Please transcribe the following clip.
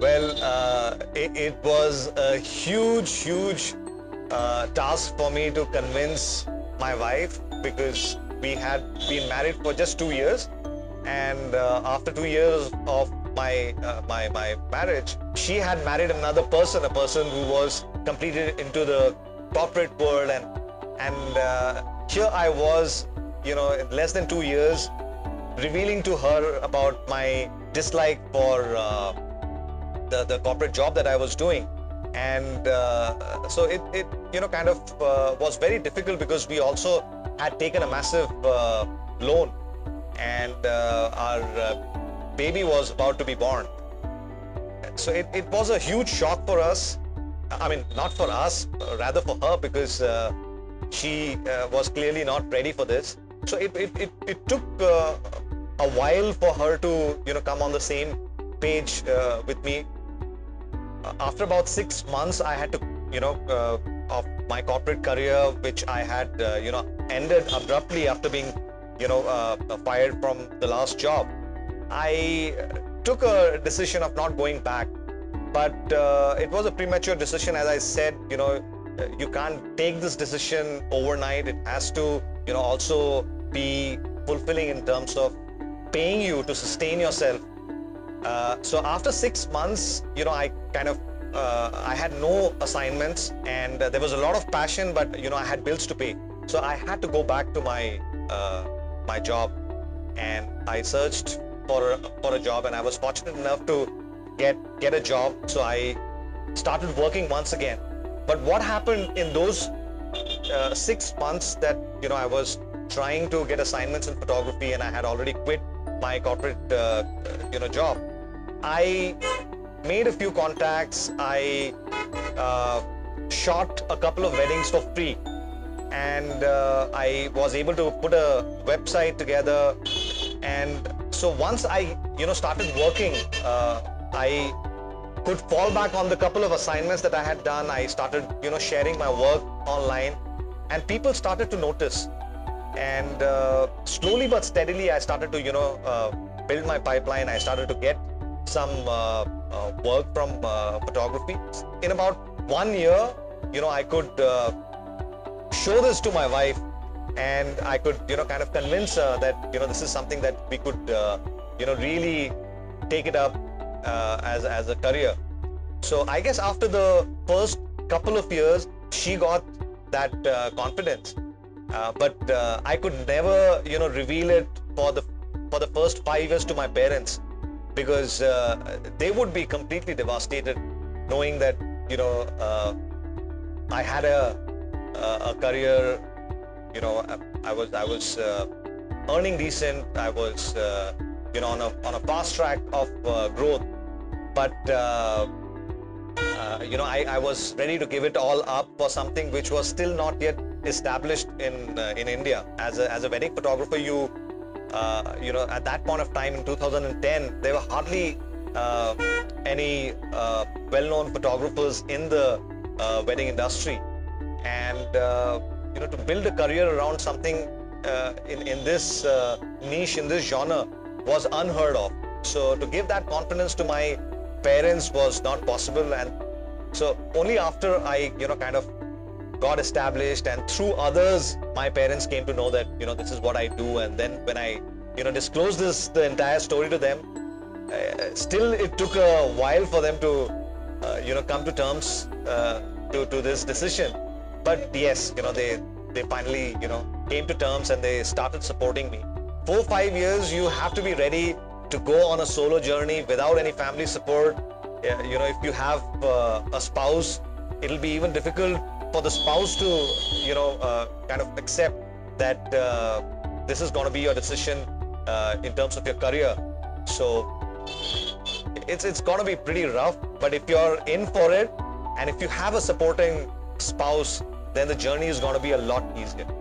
Well, it was a huge task for me to convince my wife, because we had been married for just 2 years, and after 2 years of my marriage, she had married another person, a person who was completely into the corporate world, and here I was, you know, in less than 2 years, revealing to her about my dislike for the corporate job that I was doing. And so it you know, kind of was very difficult, because we also had taken a massive loan, and our baby was about to be born. So it was a huge shock for us. I mean, not for us, rather for her, because she was clearly not ready for this. So it took a while for her to, you know, come on the same page with me. After about 6 months, I had to, you know, of my corporate career, which I had, you know, ended abruptly after being, you know, fired from the last job, I took a decision of not going back. But it was a premature decision, as I said. You know, you can't take this decision overnight. It has to, you know, also be fulfilling in terms of paying you to sustain yourself. So after 6 months, you know, I kind of, I had no assignments, and there was a lot of passion, but, you know, I had bills to pay. So I had to go back to my job, and I searched for a job, and I was fortunate enough to get a job. So I started working once again. But what happened in those 6 months that, you know, I was trying to get assignments in photography, and I had already quit my corporate, you know, job, I made a few contacts. I shot a couple of weddings for free, and I was able to put a website together. And so once I, you know, started working, I could fall back on the couple of assignments that I had done. I started, you know, sharing my work online, and people started to notice. And slowly but steadily, I started to, you know, build my pipeline. I started to get some work from photography. In about 1 year, you know, I could show this to my wife, and I could, you know, kind of convince her that, you know, this is something that we could, you know, really take it up as a career. So I guess after the first couple of years, she got that confidence. But I could never, you know, reveal it for the first 5 years to my parents, because they would be completely devastated knowing that, you know, I had a career. You know, I was earning decent. I was you know, on a fast track of growth, but you know, I was ready to give it all up for something which was still not yet established in India. As a wedding photographer, you you know, at that point of time in 2010, there were hardly any well-known photographers in the wedding industry, and you know, to build a career around something in this niche, in this genre, was unheard of. So to give that confidence to my parents was not possible, and so only after I, you know, kind of got established, and through others, my parents came to know that, you know, this is what I do. And then when I, you know, disclosed this, the entire story to them, still it took a while for them to, you know, come to terms to this decision. But yes, you know, they finally, you know, came to terms, and they started supporting me. 4 or 5 years, you have to be ready to go on a solo journey without any family support. You know, if you have a spouse, it'll be even difficult for the spouse to, you know, kind of accept that this is going to be your decision in terms of your career. So it's going to be pretty rough, but if you're in for it, and if you have a supporting spouse, then the journey is going to be a lot easier.